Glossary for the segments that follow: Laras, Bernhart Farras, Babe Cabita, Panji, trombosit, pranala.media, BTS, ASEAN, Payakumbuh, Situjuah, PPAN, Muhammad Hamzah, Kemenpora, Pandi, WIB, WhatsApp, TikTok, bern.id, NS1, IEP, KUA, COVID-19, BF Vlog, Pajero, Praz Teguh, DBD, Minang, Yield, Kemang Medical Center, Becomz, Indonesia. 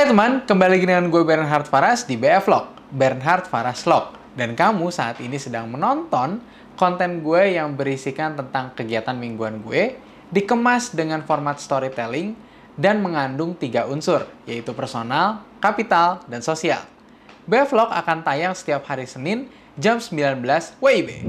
Hai teman, kembali lagi dengan gue Bernhart Farras di BF Vlog, Bernhart Farras Vlog. Dan kamu saat ini sedang menonton konten gue yang berisikan tentang kegiatan mingguan gue, dikemas dengan format storytelling dan mengandung 3 unsur, yaitu personal, kapital, dan sosial. BF Vlog akan tayang setiap hari Senin jam 19 WIB.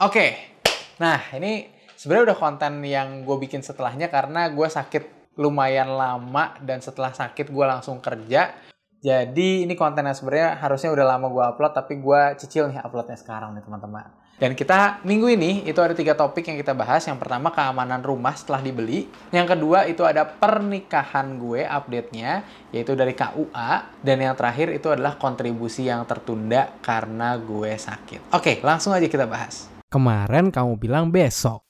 Oke, nah ini sebenarnya udah konten yang gue bikin setelahnya karena gue sakit lumayan lama dan setelah sakit gue langsung kerja. Jadi ini kontennya sebenarnya harusnya udah lama gue upload tapi gue cicil nih uploadnya sekarang nih teman-teman. Dan kita minggu ini itu ada 3 topik yang kita bahas. Yang pertama keamanan rumah setelah dibeli. Yang kedua itu ada pernikahan gue update-nya yaitu dari KUA. Dan yang terakhir itu adalah kontribusi yang tertunda karena gue sakit. Oke, langsung aja kita bahas. Kemarin kamu bilang besok.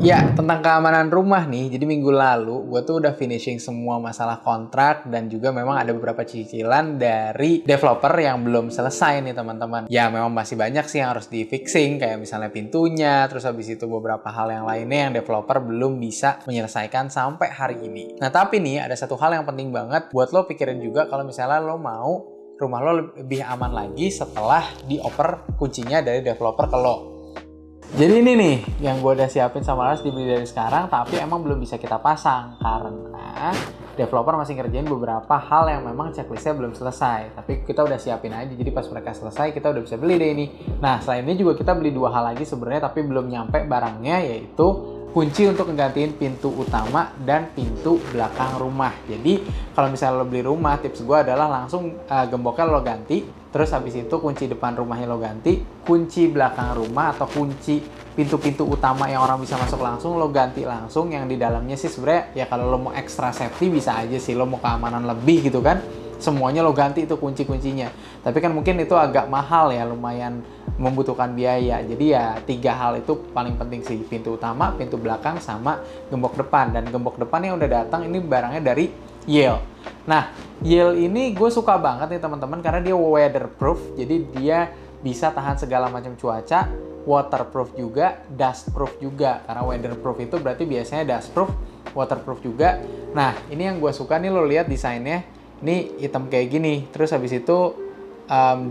Ya, tentang keamanan rumah nih, jadi minggu lalu gue tuh udah finishing semua masalah kontrak dan juga memang ada beberapa cicilan dari developer yang belum selesai nih teman-teman. Ya memang masih banyak sih yang harus di fixing, kayak misalnya pintunya, terus habis itu beberapa hal yang lainnya yang developer belum bisa menyelesaikan sampai hari ini. Nah tapi nih ada satu hal yang penting banget buat lo pikirin juga kalau misalnya lo mau rumah lo lebih aman lagi setelah dioper kuncinya dari developer ke lo. Jadi ini nih yang gue udah siapin sama Laras dibeli dari sekarang tapi emang belum bisa kita pasang karena developer masih ngerjain beberapa hal yang memang checklistnya belum selesai. Tapi kita udah siapin aja jadi pas mereka selesai kita udah bisa beli deh ini. Nah selain ini juga kita beli 2 hal lagi sebenarnya tapi belum nyampe barangnya yaitu kunci untuk menggantiin pintu utama dan pintu belakang rumah. Jadi kalau misalnya lo beli rumah, tips gue adalah langsung gemboknya lo ganti, terus habis itu kunci depan rumahnya lo ganti, kunci belakang rumah atau kunci pintu-pintu utama yang orang bisa masuk langsung lo ganti langsung. Yang di dalamnya sih sebenarnya ya kalau lo mau extra safety bisa aja sih, lo mau keamanan lebih gitu kan, semuanya lo ganti itu kunci-kuncinya. Tapi kan mungkin itu agak mahal ya, lumayan membutuhkan biaya. Jadi ya 3 hal itu paling penting sih, pintu utama, pintu belakang, sama gembok depan. Dan gembok depan yang udah datang ini barangnya dari Yield. Nah Yield ini gue suka banget nih teman-teman karena dia weatherproof, jadi dia bisa tahan segala macam cuaca, waterproof juga, dustproof juga. Karena weatherproof itu berarti biasanya dustproof, waterproof juga. Nah ini yang gue suka nih, lo lihat desainnya ini hitam kayak gini, terus habis itu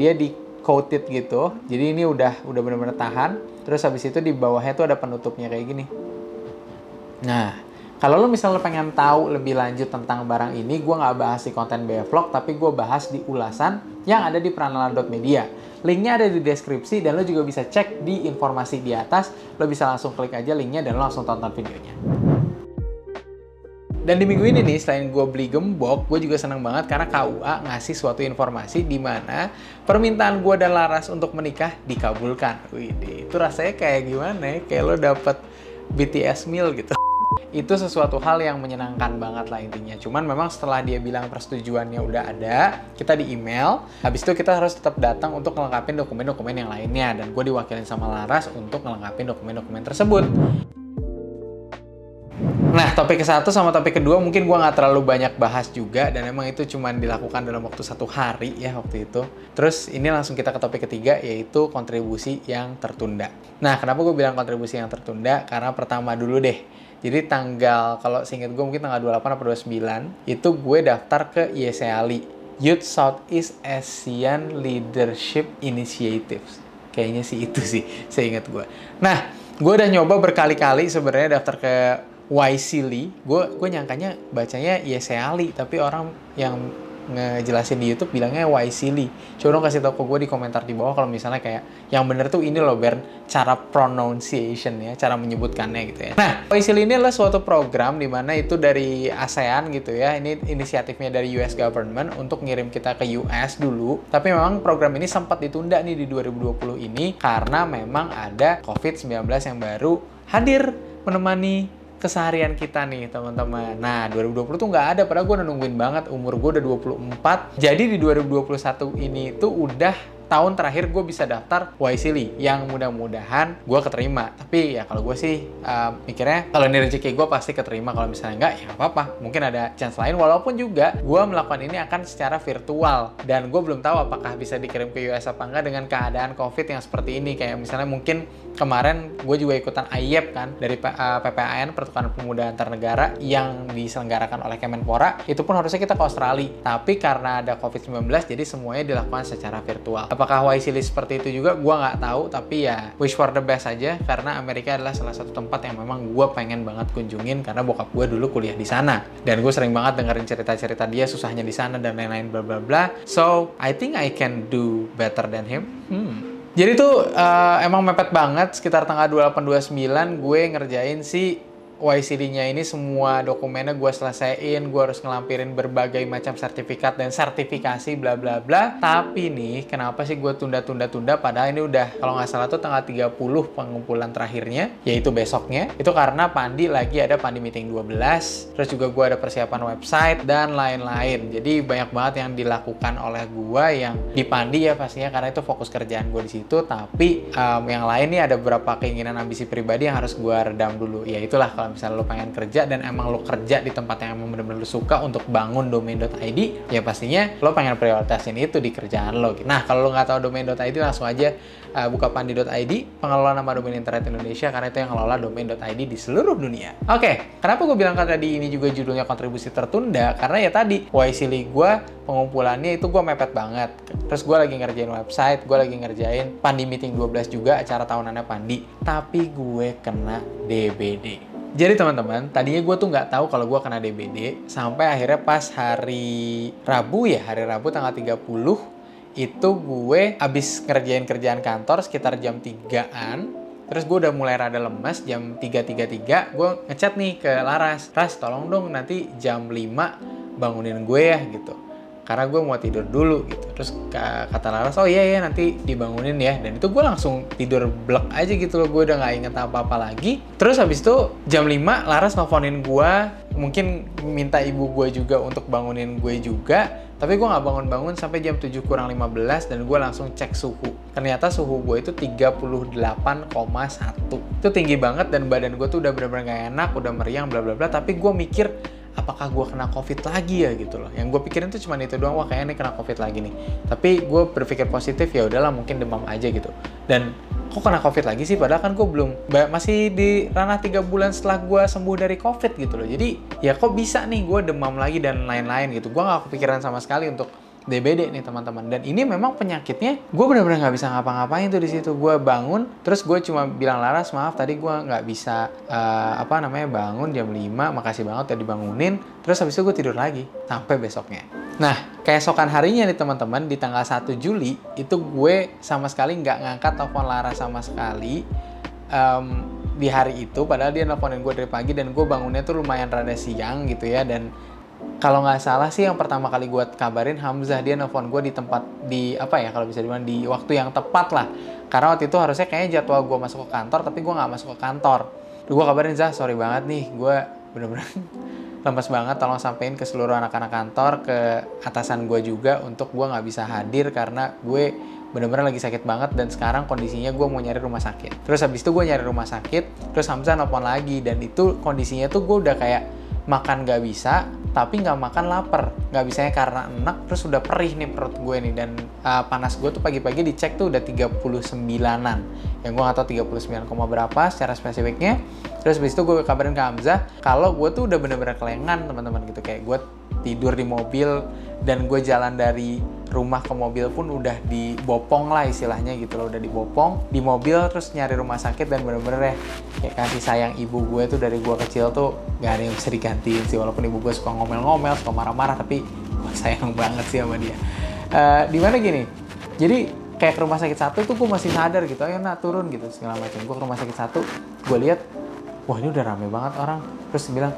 dia di coated gitu, jadi ini udah bener-bener tahan. Terus habis itu di bawahnya tuh ada penutupnya kayak gini. Nah kalau lo misalnya pengen tahu lebih lanjut tentang barang ini, gue nggak bahas di konten BF Vlog, tapi gue bahas di ulasan yang ada di pranala.media. Linknya ada di deskripsi dan lo juga bisa cek di informasi di atas. Lo bisa langsung klik aja linknya dan lo langsung tonton videonya. Dan di minggu ini nih, selain gue beli gembok, gue juga seneng banget karena KUA ngasih suatu informasi di mana permintaan gue dan Laras untuk menikah dikabulkan. Wih, itu rasanya kayak gimana ya? Kayak lo dapet BTS meal gitu. Itu sesuatu hal yang menyenangkan banget lah intinya. Cuman memang setelah dia bilang persetujuannya udah ada, kita di email, habis itu kita harus tetap datang untuk melengkapi dokumen-dokumen yang lainnya. Dan gue diwakilin sama Laras untuk melengkapi dokumen-dokumen tersebut. Nah, topik ke-1 sama topik ke-2 mungkin gue nggak terlalu banyak bahas juga. Dan emang itu cuma dilakukan dalam waktu 1 hari ya waktu itu. Terus ini langsung kita ke topik ketiga yaitu kontribusi yang tertunda. Nah, kenapa gue bilang kontribusi yang tertunda? Karena pertama dulu deh. Jadi tanggal, kalau seingat gue mungkin tanggal 28 atau 29, itu gue daftar ke YSEALI, Youth Southeast ASEAN Leadership Initiatives. Kayaknya sih itu sih, seingat gue. Nah, gue udah nyoba berkali-kali sebenarnya daftar ke YSEALI, gue nyangkanya bacanya YSEALI, tapi orang yang ngejelasin di YouTube bilangnya YSEALI. Coba dong kasih tau ke gue di komentar di bawah kalau misalnya kayak yang bener tuh ini loh Bern, cara pronunciation ya, cara menyebutkannya gitu ya. Nah, YSEALI ini adalah suatu program di mana itu dari ASEAN gitu ya. Ini inisiatifnya dari US government untuk ngirim kita ke US dulu. Tapi memang program ini sempat ditunda nih di 2020 ini karena memang ada COVID-19 yang baru hadir menemani keseharian kita nih teman-teman. Nah 2020 tuh nggak ada, padahal gue nungguin banget, umur gue udah 24. Jadi di 2021 ini tuh udah tahun terakhir gue bisa daftar YSEALI yang mudah-mudahan gue keterima. Tapi ya kalau gue sih mikirnya kalau ini rezeki gue pasti keterima, kalau misalnya enggak ya nggak apa-apa, mungkin ada chance lain. Walaupun juga gue melakukan ini akan secara virtual dan gue belum tahu apakah bisa dikirim ke US apa enggak dengan keadaan COVID yang seperti ini. Kayak misalnya mungkin kemarin gue juga ikutan IEP kan dari PPAN, Pertukaran Pemuda Antar Negara, yang diselenggarakan oleh Kemenpora. Itu pun harusnya kita ke Australia, tapi karena ada COVID-19 jadi semuanya dilakukan secara virtual. Apakah YSEALI seperti itu juga gue nggak tahu, tapi ya wish for the best aja, karena Amerika adalah salah satu tempat yang memang gue pengen banget kunjungin karena bokap gue dulu kuliah di sana dan gue sering banget dengerin cerita-cerita dia susahnya di sana dan lain-lain bla bla bla. So I think I can do better than him. Jadi tuh emang mepet banget, sekitar tanggal 28-29 gue ngerjain si YSEALI-nya ini, semua dokumennya gue selesaiin, gue harus ngelampirin berbagai macam sertifikat dan sertifikasi bla bla bla. Tapi nih, kenapa sih gue tunda-tunda-tunda padahal ini udah kalau nggak salah tuh tanggal 30 pengumpulan terakhirnya, yaitu besoknya. Itu karena Pandi lagi ada Pandi Meeting 12, terus juga gue ada persiapan website dan lain-lain. Jadi banyak banget yang dilakukan oleh gue yang di Pandi ya pastinya, karena itu fokus kerjaan gue di situ. Tapi yang lain nih ada beberapa keinginan ambisi pribadi yang harus gue redam dulu. Ya itulah, kalau misalnya lo pengen kerja dan emang lo kerja di tempat yang emang bener-bener lo suka untuk bangun domain.id, ya pastinya lo pengen prioritasin itu di kerjaan lo. Nah, kalau lo nggak tahu domain.id, langsung aja buka pandi.id, pengelola nama domain internet Indonesia, karena itu yang ngelola domain.id di seluruh dunia. Oke, kenapa gue bilang kan tadi ini juga judulnya kontribusi tertunda? Karena ya tadi YSEALI gue pengumpulannya itu gue mepet banget. Terus gue lagi ngerjain website, gue lagi ngerjain Pandi Meeting 12 juga, acara tahunannya Pandi. Tapi gue kena DBD. Jadi teman-teman, tadinya gue tuh nggak tahu kalau gue kena DBD sampai akhirnya pas hari Rabu ya, hari Rabu tanggal 30 itu gue abis ngerjain kerjaan kantor sekitar jam 3-an. Terus gue udah mulai rada lemes, jam 3:33 gue ngechat nih ke Laras, "Ras, tolong dong nanti jam 5 bangunin gue ya," gitu, karena gue mau tidur dulu gitu. Terus kata Laras, "Oh iya nanti dibangunin ya." Dan itu gue langsung tidur blek aja gitu loh, gue udah gak inget apa-apa lagi. Terus habis itu jam 5 Laras nelfonin gue, mungkin minta ibu gue juga untuk bangunin gue juga. Tapi gue gak bangun-bangun sampai jam 7:15 dan gue langsung cek suhu. Ternyata suhu gue itu 38,1. Itu tinggi banget dan badan gue tuh udah bener-bener gak enak, udah meriang bla bla bla. Tapi gue mikir, apakah gue kena COVID lagi ya gitu loh. Yang gue pikirin tuh cuma itu doang, wah kayaknya ini kena COVID lagi nih. Tapi gue berpikir positif, ya udahlah mungkin demam aja gitu. Dan kok kena COVID lagi sih, padahal kan gue belum, masih di ranah 3 bulan setelah gue sembuh dari COVID gitu loh. Jadi ya kok bisa nih gue demam lagi dan lain-lain gitu. Gue gak kepikiran sama sekali untuk DBD nih teman-teman. Dan ini memang penyakitnya gue bener-bener nggak bisa ngapa-ngapain tuh di situ. Gue bangun, terus gue cuma bilang, "Laras maaf tadi gue nggak bisa bangun jam 5, makasih banget tadi bangunin." Terus habis itu gue tidur lagi sampai besoknya. Nah, keesokan harinya nih teman-teman, di tanggal 1 Juli itu gue sama sekali nggak ngangkat telepon Laras sama sekali di hari itu. Padahal dia nelfonin gue dari pagi dan gue bangunnya tuh lumayan rada siang gitu ya. Dan kalau nggak salah sih yang pertama kali gue kabarin Hamzah, dia nelfon gue di tempat, di apa ya kalau bisa dibilang di waktu yang tepat lah. Karena waktu itu harusnya kayaknya jadwal gue masuk ke kantor, tapi gue nggak masuk ke kantor. Gue kabarin, "Zah, sorry banget nih, gue bener-bener lemes banget, tolong sampein ke seluruh anak-anak kantor, ke atasan gue juga untuk gue nggak bisa hadir karena gue bener-bener lagi sakit banget dan sekarang kondisinya gue mau nyari rumah sakit." Terus habis itu gue nyari rumah sakit, terus Hamzah nelfon lagi dan itu kondisinya tuh gue udah kayak makan gak bisa, tapi nggak makan lapar. Nggak bisanya karena enak, terus udah perih nih perut gue nih. Dan panas gue tuh pagi-pagi dicek tuh udah 39-an. Yang gue nggak tau 39, berapa secara spesifiknya. Terus habis itu gue kabarin ke Hamzah kalau gue tuh udah bener-bener kelengan teman-teman gitu. Kayak gue tidur di mobil dan gue jalan dari rumah ke mobil pun udah dibopong lah istilahnya gitu loh, udah dibopong di mobil terus nyari rumah sakit. Dan bener-bener ya kayak kasih sayang ibu gue tuh dari gue kecil tuh gak ada yang bisa digantiin sih, walaupun ibu gue suka ngomel-ngomel, suka marah-marah, tapi gue sayang banget sih sama dia. Dimana gini, jadi kayak ke rumah sakit satu tuh gue masih sadar gitu, "Ayo nak turun," gitu segala macam. Gue ke rumah sakit satu, gue lihat wah ini udah rame banget orang, terus bilang,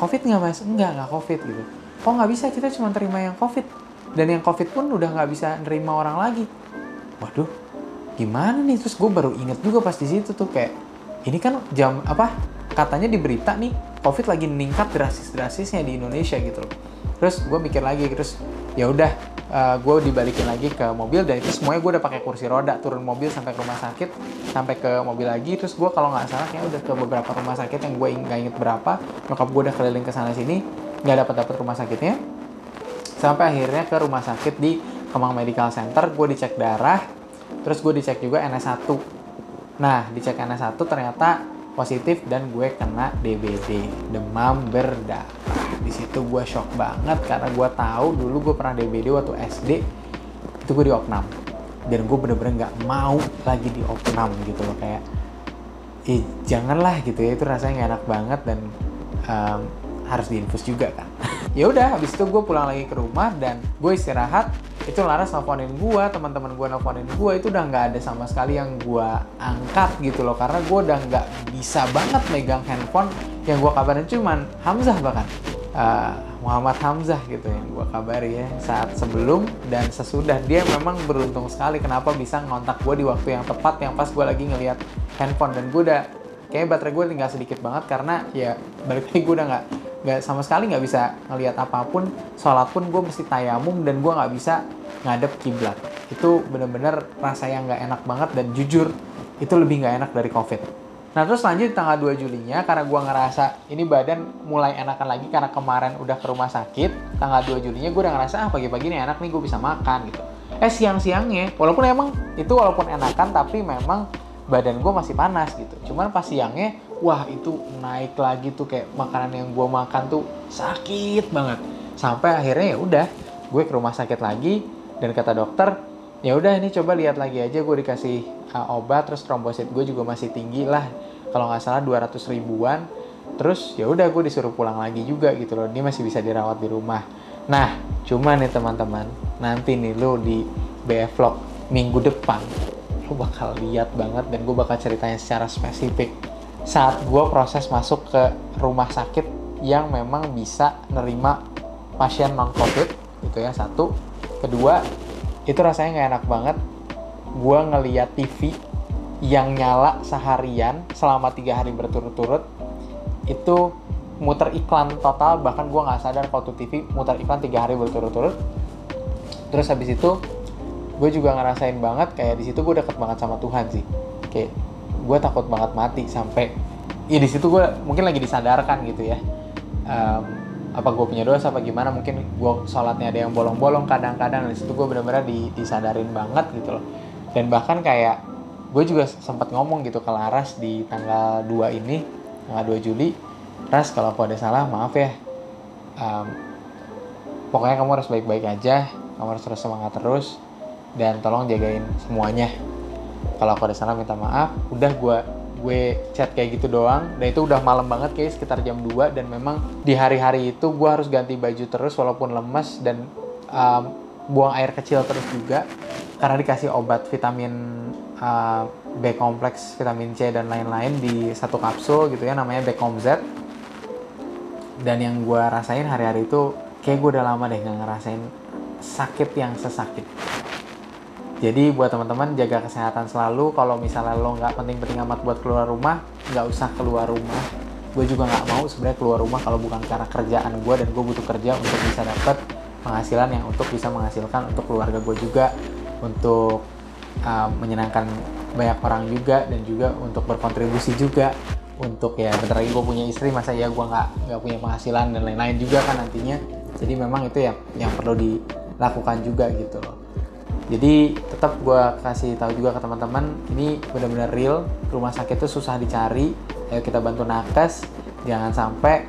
"Covid nggak mas?" Enggak covid," gitu. "Oh nggak bisa, kita cuma terima yang covid, dan yang covid pun udah nggak bisa nerima orang lagi." Waduh, gimana nih? Terus gue baru inget juga pas di situ tuh kayak ini kan jam apa? Katanya di berita nih covid lagi meningkat drastis-drastisnya di Indonesia gitu loh. Terus gue mikir lagi, terus ya udah gue dibalikin lagi ke mobil, dan itu semuanya gue udah pakai kursi roda, turun mobil sampai ke rumah sakit, sampai ke mobil lagi. Terus gue kalau nggak salah kayak udah ke beberapa rumah sakit yang gue nggak inget berapa. Nyokap gue udah keliling ke sana sini, nggak dapat rumah sakitnya, sampai akhirnya ke rumah sakit di Kemang Medical Center. Gue dicek darah, terus gue dicek juga NS1. Nah, dicek NS1 ternyata positif, dan gue kena DBD, demam berdarah. Di situ gue shock banget karena gue tahu dulu gue pernah DBD waktu SD. Itu gue di opnam, dan gue bener-bener nggak mau lagi di opnam gitu loh, kayak janganlah gitu ya, itu rasanya nggak enak banget, dan harus diinfus juga kan. Ya udah, habis itu gue pulang lagi ke rumah dan gue istirahat. Itu Laras nelfonin gue, teman-teman gue nelfonin gue, itu udah nggak ada sama sekali yang gue angkat gitu loh, karena gue udah nggak bisa banget megang handphone. Yang gue kabarin cuman Hamzah, bahkan Muhammad Hamzah gitu yang gue kabari ya, saat sebelum dan sesudah. Dia memang beruntung sekali kenapa bisa ngontak gue di waktu yang tepat, yang pas gue lagi ngelihat handphone, dan gue udah kayaknya baterai gue tinggal sedikit banget, karena ya balik lagi gue udah nggak sama sekali nggak bisa ngelihat apapun. Sholat pun gue mesti tayamum, dan gue nggak bisa ngadep kiblat. Itu bener-bener rasa yang nggak enak banget, dan jujur itu lebih nggak enak dari COVID. Nah terus lanjut di tanggal 2 Julinya, karena gue ngerasa ini badan mulai enakan lagi karena kemarin udah ke rumah sakit. Tanggal 2 Julinya gue udah ngerasa pagi-pagi ini enak nih, gue bisa makan gitu. Siang-siangnya walaupun enakan, tapi memang badan gue masih panas gitu. Cuman pas siangnya, wah itu naik lagi tuh, kayak makanan yang gue makan tuh sakit banget. Sampai akhirnya ya udah, gue ke rumah sakit lagi, dan kata dokter, ya udah ini coba lihat lagi aja. Gue dikasih obat, terus trombosit gue juga masih tinggi lah, kalau nggak salah 200 ribuan. Terus ya udah gue disuruh pulang lagi juga gitu loh. Ini masih bisa dirawat di rumah. Nah, cuman nih teman-teman, nanti nih lo di BF Vlog minggu depan bakal lihat banget, dan gue bakal ceritanya secara spesifik saat gue proses masuk ke rumah sakit yang memang bisa nerima pasien non-COVID gitu ya. Satu, kedua itu rasanya nggak enak banget. Gue ngeliat TV yang nyala seharian selama 3 hari berturut-turut, itu muter iklan total, bahkan gue nggak sadar kalau tuh TV muter iklan 3 hari berturut-turut. Terus habis itu gue juga ngerasain banget kayak di situ gue deket banget sama Tuhan sih, kayak gue takut banget mati. Sampai ya di situ gue mungkin lagi disadarkan gitu ya, apa gue punya dosa apa gimana, mungkin gue sholatnya ada yang bolong-bolong kadang-kadang. Di situ gue benar-benar disadarin banget gitu loh. Dan bahkan kayak gue juga sempat ngomong gitu ke Laras di tanggal 2 ini, tanggal 2 Juli, Ras kalau aku ada salah maaf ya, pokoknya kamu harus baik-baik aja, kamu harus terus semangat terus, dan tolong jagain semuanya. Kalau aku ada salah minta maaf. Udah, gue chat kayak gitu doang. Dan itu udah malam banget, kayak sekitar jam 2. Dan memang di hari-hari itu gue harus ganti baju terus walaupun lemes, dan buang air kecil terus juga, karena dikasih obat vitamin B kompleks, vitamin C dan lain-lain di 1 kapsul gitu ya, namanya Becomz. Dan yang gue rasain hari-hari itu, kayak gue udah lama deh gak ngerasain sakit yang sesakit. Jadi buat teman-teman, jaga kesehatan selalu. Kalau misalnya lo nggak penting-penting amat buat keluar rumah, nggak usah keluar rumah. Gue juga nggak mau sebenarnya keluar rumah kalau bukan karena kerjaan gue, dan gue butuh kerja untuk bisa dapet penghasilan yang untuk bisa menghasilkan untuk keluarga gue juga, untuk menyenangkan banyak orang juga, dan juga untuk berkontribusi juga. Untuk ya bentar lagi gue punya istri, masa ya gue nggak punya penghasilan dan lain-lain juga kan nantinya. Jadi memang itu ya yang perlu dilakukan juga gitu loh. Jadi tetap gue kasih tahu juga ke teman-teman, ini benar-benar real. Rumah sakit itu susah dicari. Ayo kita bantu nakes, jangan sampai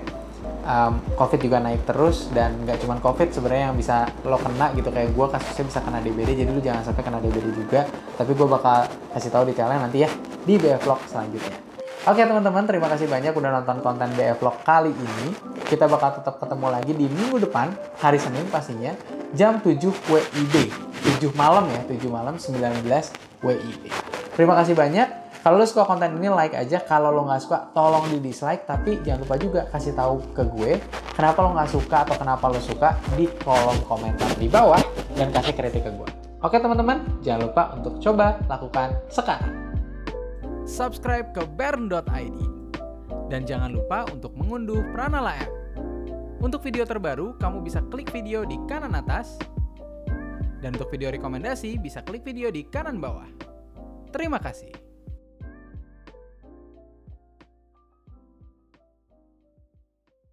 COVID juga naik terus. Dan nggak cuma COVID sebenarnya yang bisa lo kena gitu, kayak gue kasusnya bisa kena DBD. Jadi lo jangan sampai kena DBD juga. Tapi gue bakal kasih tahu detailnya nanti ya di BF Vlog selanjutnya. Oke teman-teman, terima kasih banyak udah nonton konten BF Vlog kali ini. Kita bakal tetap ketemu lagi di minggu depan, hari Senin pastinya, jam 7 WIB. 7 malam ya, 7 malam 19 WIB. Terima kasih banyak. Kalau lo suka konten ini like aja, kalau lo nggak suka tolong di dislike, tapi jangan lupa juga kasih tahu ke gue kenapa lo nggak suka atau kenapa lo suka di kolom komentar di bawah, dan kasih kritik ke gue. Oke teman-teman, jangan lupa untuk coba lakukan sekarang. Subscribe ke bern.id, dan jangan lupa untuk mengunduh Pranala app. Untuk video terbaru, kamu bisa klik video di kanan atas, Dan untuk video rekomendasi, bisa klik video di kanan bawah. Terima kasih.